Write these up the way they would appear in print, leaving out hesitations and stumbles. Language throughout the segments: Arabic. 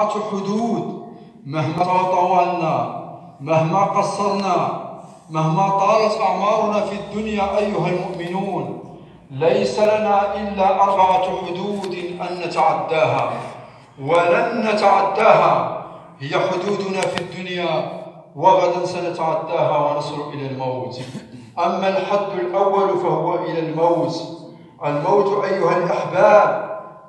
حدود مهما طولنا مهما قصرنا مهما طالت أعمارنا في الدنيا أيها المؤمنون، ليس لنا إلا 4 حدود أن نتعداها ولن نتعداها، هي حدودنا في الدنيا وغدا سنتعداها ونصل إلى الموت. أما الحد الأول فهو إلى الموت. الموت أيها الأحباب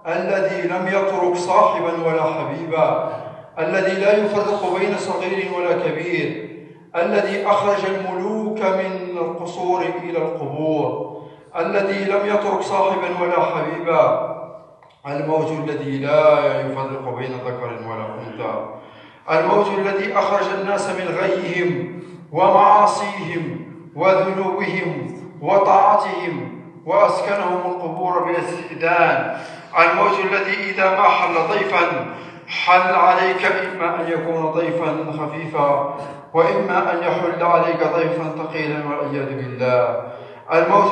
الذي لم يترك صاحبا ولا حبيبا، الذي لا يفرق بين صغير ولا كبير، الذي أخرج الملوك من القصور إلى القبور، الذي لم يترك صاحبا ولا حبيبا، الموت الذي لا يفرق بين ذكر ولا أنثى، الموت الذي أخرج الناس من غيهم ومعاصيهم وذنوبهم وطاعتهم وأسكنهم القبور بلا استئذان، الموت الذي إذا ما حل ضيفا حل عليك، إما أن يكون ضيفا خفيفا وإما أن يحل عليك ضيفا ثقيلا والعياذ بالله. الموت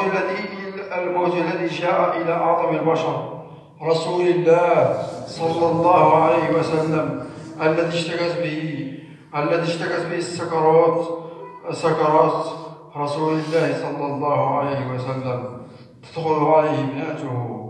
الذي جاء إلى أعظم البشر رسول الله صلى الله عليه وسلم، الذي اشتكت به سكرات رسول الله صلى الله عليه وسلم، تدخل عليه ابنته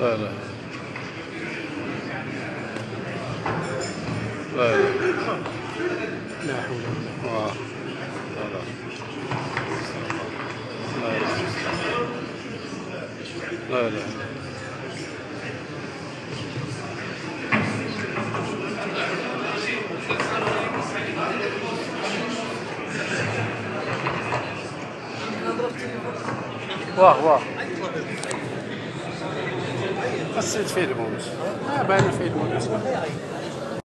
لا لا لا لا حول ولا قوة لا لا واه واه قصيت فيه الموت، ما بان فيه الموت.